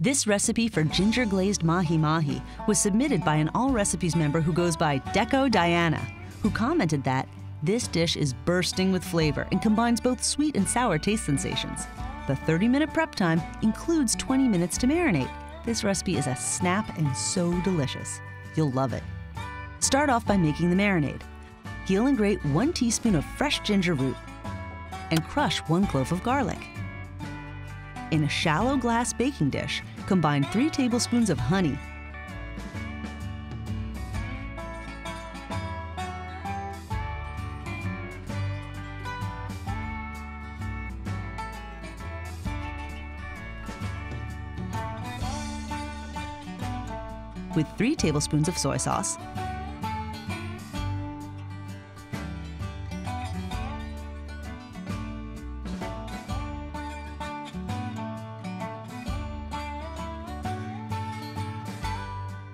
This recipe for ginger glazed mahi-mahi was submitted by an All Recipes member who goes by Deco Diana, who commented that this dish is bursting with flavor and combines both sweet and sour taste sensations. The 30-minute prep time includes 20 minutes to marinate. This recipe is a snap and so delicious. You'll love it. Start off by making the marinade. Peel and grate 1 teaspoon of fresh ginger root and crush 1 clove of garlic. In a shallow glass baking dish, combine 3 tablespoons of honey, 3 tablespoons of soy sauce,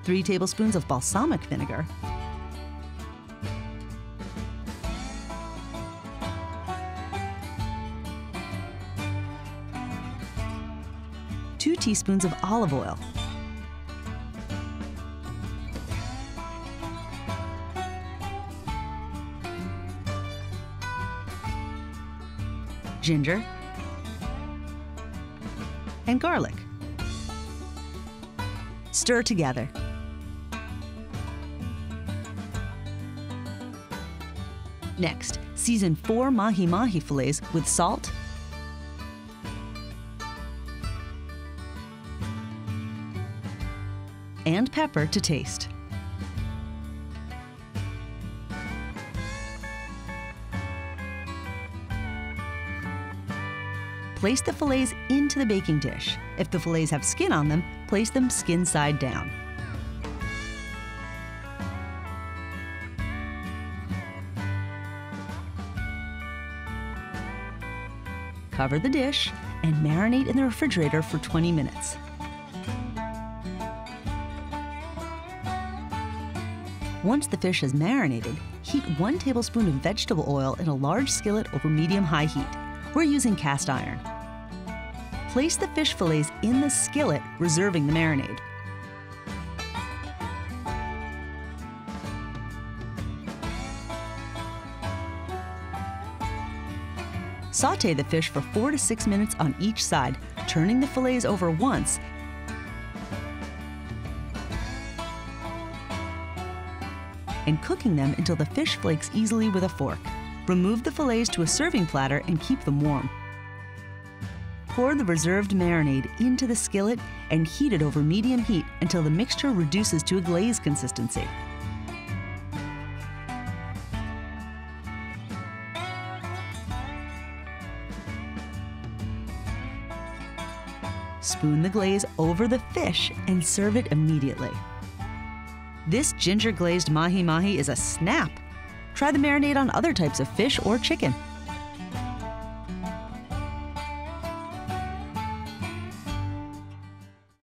3 tablespoons of balsamic vinegar, 2 teaspoons of olive oil, 2 ginger, and garlic. Stir together. Next, season 4 mahi-mahi fillets with salt, and pepper to taste. Place the fillets into the baking dish. If the fillets have skin on them, place them skin side down. Cover the dish and marinate in the refrigerator for 20 minutes. Once the fish is marinated, heat 1 tablespoon of vegetable oil in a large skillet over medium-high heat. We're using cast iron. Place the fish fillets in the skillet, reserving the marinade. Sauté the fish for 4 to 6 minutes on each side, turning the fillets over once, and cooking them until the fish flakes easily with a fork. Remove the fillets to a serving platter and keep them warm. Pour the reserved marinade into the skillet and heat it over medium heat until the mixture reduces to a glaze consistency. Spoon the glaze over the fish and serve it immediately. This ginger glazed mahi-mahi is a snap. Try the marinade on other types of fish or chicken.